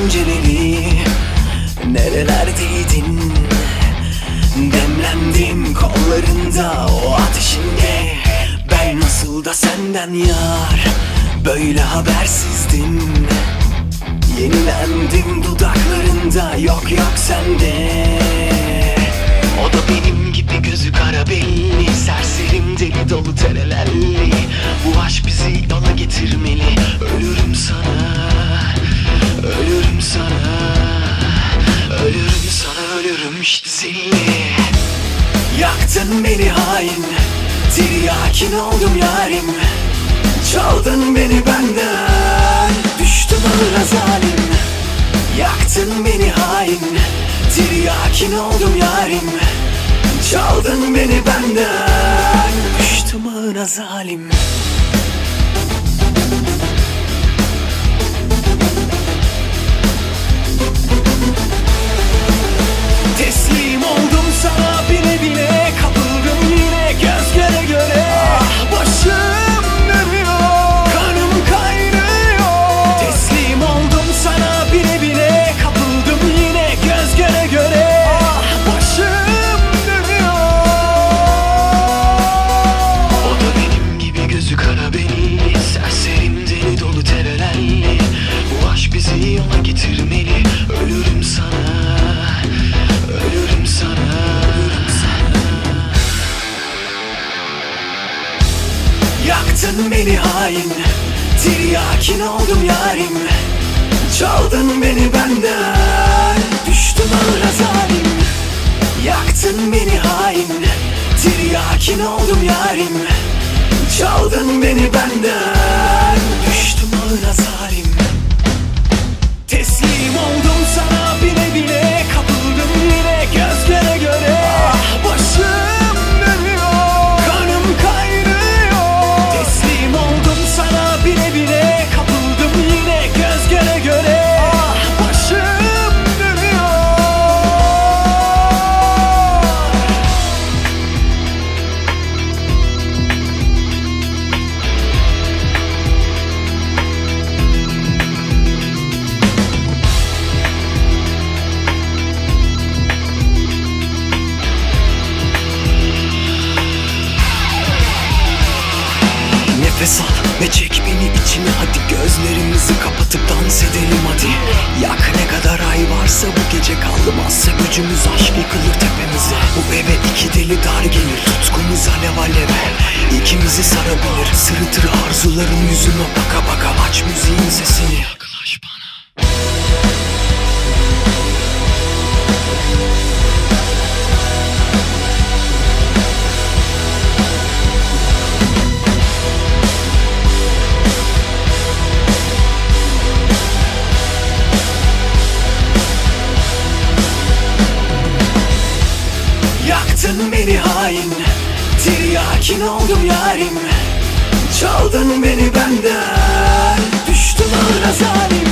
pencereni, nerelerdeydin? Demlendim kollarında o ateşinde. Ben nasıl da senden yar, böyle habersizdim. Yenilendim dudaklarında, yok yok sende. O da benim gibi gözü kara belli, serserim deli dolu terelelli. Bu aşk bizi yola getirmeli. Ölürüm sana, ölürüm sana, ölürüm sana, ölürüm işte seninle. Yaktın beni hain, tiryakin oldum yarim. Çaldın beni benden, düştüm ağır zalim. Yaktın beni hain, tiryakin oldum yarim. Çaldın beni benden, düştüm ağır zalim. Teslim oldum sana bile bile, kapıldım yine göz göre göre. Ah başım dönüyor, kanım kaynıyor. Teslim oldum sana bile bile, kapıldım yine göz göre göre. Ah başım dönüyor. O da benim gibi gözü kara belli, serserim deli dolu terelelli. Bu aşk bizi yola getirmeli. Ölürüm sana, ölürüm sana, ölürüm sana. Yaktın beni hain, tiryakin oldum yarim. Çaldın beni benden, düştüm ağır zalim. Yaktın beni hain, tiryakin oldum yarim. Çaldın beni benden, düştüm ağır zalim. Teslim oldum sana bile bile, kapıldım yine göz göre göre. Ah başım dönüyor, kanım kaynıyor. Teslim oldum sana bile bile, kapıldım yine göz göre göre. Ah başım dönüyor. Nefes al ve çek beni içine, hadi gözlerimizi kapatıp dans edelim hadi. Yak ne kadar ay varsa bu gece, kalmazsa gücümüz aşk yıkılır tepemize. Bu eve iki deli dar gelir, tutkumuz alev alev. İkimizi sarabilir, sırıtır arzuların yüzüne baka baka. Aç müziğin sesini, yaklaş bana. Yaktın beni hain, tiryakin oldum yarim. Çaldın beni benden, düştüm ağır zalim.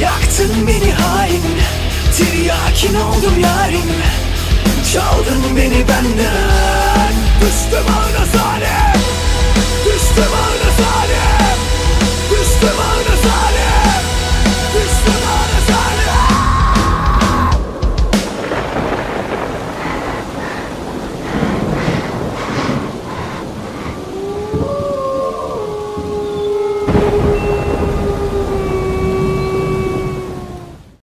Yaktın beni hain, tiryakin oldum yarim. Çaldın beni benden.